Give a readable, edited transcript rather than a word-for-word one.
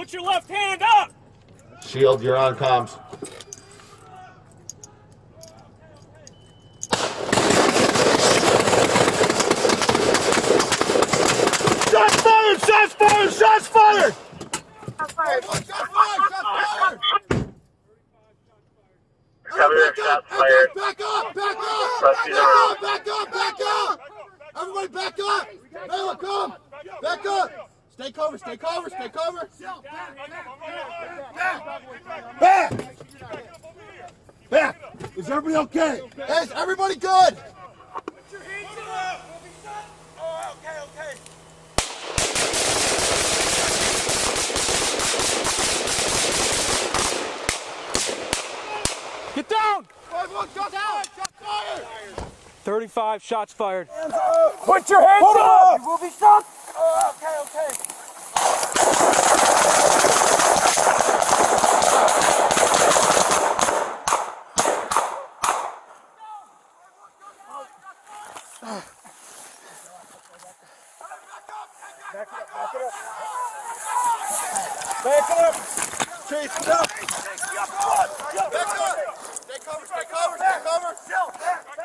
Put your left hand up! Shield, you're on comms. Shots fired! Shots fired! Shots fired! Shots fired! Shots fired! Shots fired! Back up! Back up! Back up! Back up! Back up! Everybody back up! Bella, come! Back up! Stay cover, stay cover, stay cover! Back! Back! Back! Is everybody okay? Is everybody good? Put your hands up! Oh, okay, okay. Get down! 35 shots fired. Put your hands up! You will be shot! Oh, okay, okay. Back it up, back it up. Back it up! Chase it up! Back up! Stay covered, stay covered, stay covered!